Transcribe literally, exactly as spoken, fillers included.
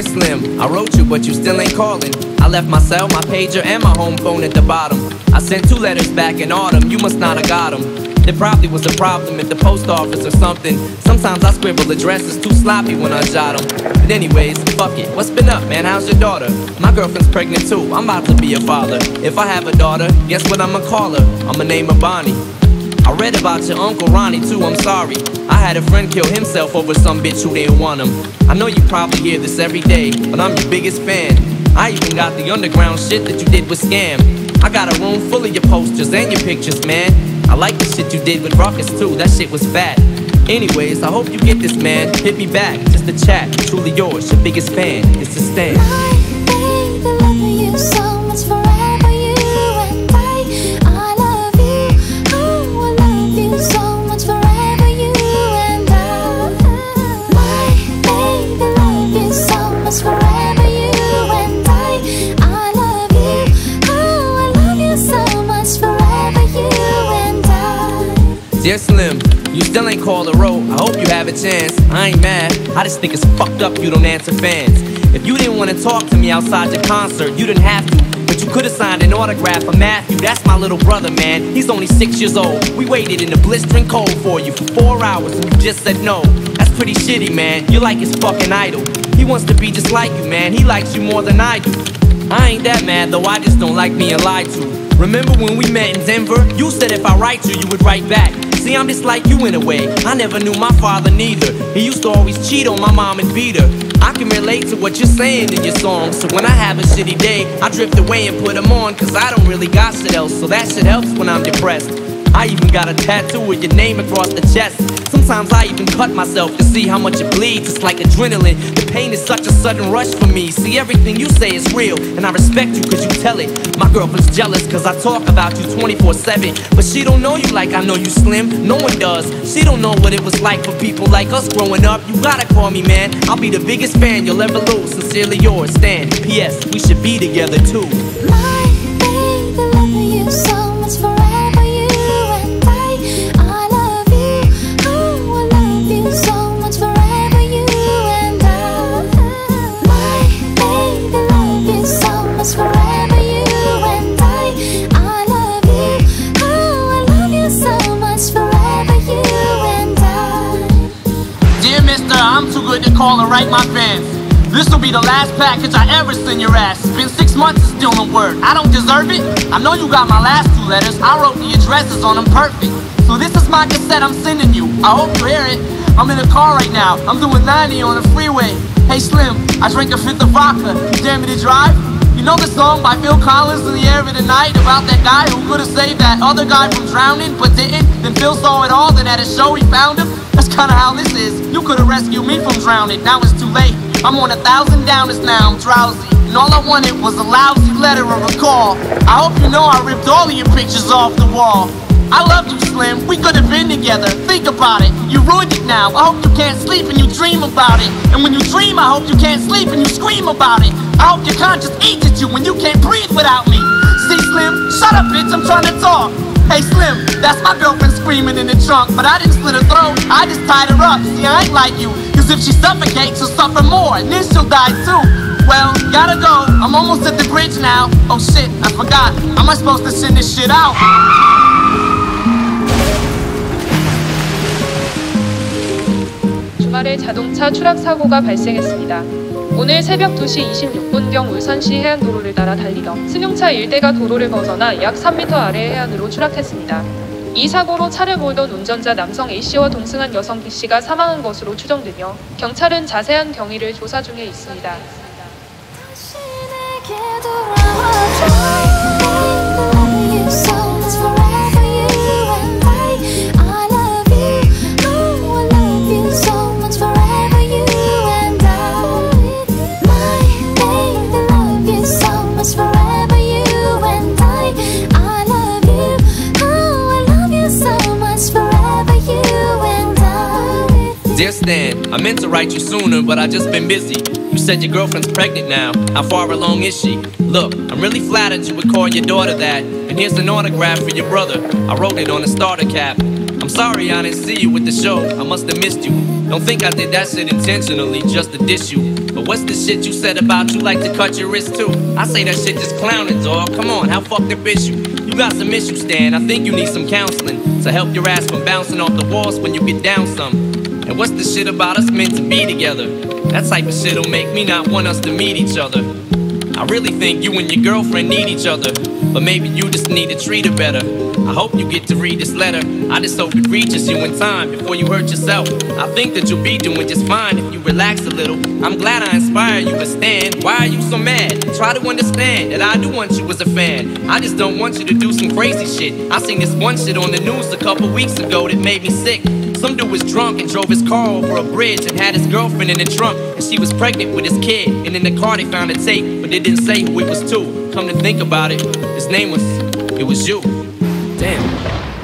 Slim, I wrote you, but you still ain't calling. I left my cell, my pager, and my home phone at the bottom. I sent two letters back in autumn, you must not have got them. There probably was a problem at the post office or something. Sometimes I scribble addresses too sloppy when I jot them. But anyways, fuck it, what's been up, man, how's your daughter? My girlfriend's pregnant too, I'm about to be a father. If I have a daughter, guess what I'ma call her? I'ma name her Bonnie. I read about your uncle Ronnie too, I'm sorry. I had a friend kill himself over some bitch who didn't want him. I know you probably hear this every day, but I'm your biggest fan. I even got the underground shit that you did with Scam. I got a room full of your posters and your pictures, man. I like the shit you did with Rockets too, that shit was fat. Anyways, I hope you get this, man. Hit me back, just a chat. Truly yours, your biggest fan, it's the Stan. My baby, loving you so much forever. Dear Slim, you still ain't called a road, I hope you have a chance. I ain't mad, I just think it's fucked up you don't answer fans. If you didn't want to talk to me outside your concert, you didn't have to. But you could have signed an autograph for Matthew, that's my little brother, man. He's only six years old. We waited in the blistering cold for you for four hours and you just said no. That's pretty shitty, man. You're like his fucking idol. He wants to be just like you, man. He likes you more than I do. I ain't that mad, though I just don't like being lied to. Remember when we met in Denver? You said if I write you, you would write back. See, I'm just like you in a way. I never knew my father neither. He used to always cheat on my mom and beat her. I can relate to what you're saying in your song. So when I have a shitty day, I drift away and put them on. Cause I don't really got shit else, so that shit helps when I'm depressed. I even got a tattoo with your name across the chest. Sometimes I even cut myself to see how much it bleeds. It's like adrenaline, the pain is such a sudden rush for me. See, everything you say is real, and I respect you cause you tell it. My girlfriend's jealous cause I talk about you twenty-four seven. But she don't know you like I know you, Slim, no one does. She don't know what it was like for people like us growing up. You gotta call me, man, I'll be the biggest fan you'll ever lose. Sincerely yours, Stan. P S We should be together too. My baby, loving you so much forever. To call and write my fans. This'll be the last package I ever send your ass. It's been six months and still no word. I don't deserve it. I know you got my last two letters. I wrote the addresses on them perfect. So this is my cassette I'm sending you. I hope you hear it. I'm in the car right now. I'm doing ninety on the freeway. Hey Slim, I drank a fifth of vodka. You dare me to drive? You know the song by Phil Collins, In the Air of the Night, about that guy who could've saved that other guy from drowning but didn't? Then Phil saw it all, then at a show he found him. That's kinda how this is. You could've rescued me from drowning, now it's too late. I'm on a thousand downers now, I'm drowsy. And all I wanted was a lousy letter or a call. I hope you know I ripped all of your pictures off the wall. I loved you, Slim, we could've been together. Think about it, you ruined it now. I hope you can't sleep and you dream about it. And when you dream, I hope you can't sleep and you scream about it. I hope your conscience eats at you when you can't breathe without me. See, Slim, shut up, bitch, I'm trying to talk. Hey Slim, that's my girlfriend screaming in the trunk. But I didn't slit her throat, I just tied her up. See, I ain't like you, cause if she suffocates, she'll suffer more, and then she'll die too. Well, gotta go, I'm almost at the bridge now. Oh shit, I forgot, am I supposed to send this shit out? 주말에 자동차 추락 사고가 발생했습니다. 오늘 새벽 두 시 이십육 분경 울산시 해안도로를 따라 달리던 승용차 일 대가 도로를 벗어나 약 삼 미터 아래 해안으로 추락했습니다. 이 사고로 차를 몰던 운전자 남성 A씨와 동승한 여성 B씨가 사망한 것으로 추정되며 경찰은 자세한 경위를 조사 중에 있습니다. Dear Stan, I meant to write you sooner, but I just been busy. You said your girlfriend's pregnant now. How far along is she? Look, I'm really flattered you would call your daughter that. And here's an autograph for your brother. I wrote it on a starter cap. I'm sorry I didn't see you with the show. I must have missed you. Don't think I did that shit intentionally just to diss you. But what's the shit you said about you like to cut your wrist too? I say that shit just clowning, dog. Come on, how fucked up is you? You got some issues, Stan. I think you need some counseling to help your ass from bouncing off the walls when you get down some. And what's the shit about us meant to be together? That type of shit'll make me not want us to meet each other. I really think you and your girlfriend need each other, but maybe you just need to treat her better. I hope you get to read this letter. I just hope it reaches you in time before you hurt yourself. I think that you'll be doing just fine if you relax a little. I'm glad I inspired you, but Stan, why are you so mad? Try to understand that I do want you as a fan. I just don't want you to do some crazy shit. I seen this one shit on the news a couple weeks ago that made me sick. Some dude was drunk and drove his car over a bridge and had his girlfriend in the trunk, and she was pregnant with his kid. And in the car they found a tape, but they didn't say who it was to. Come to think about it, his name was, it was you. Damn.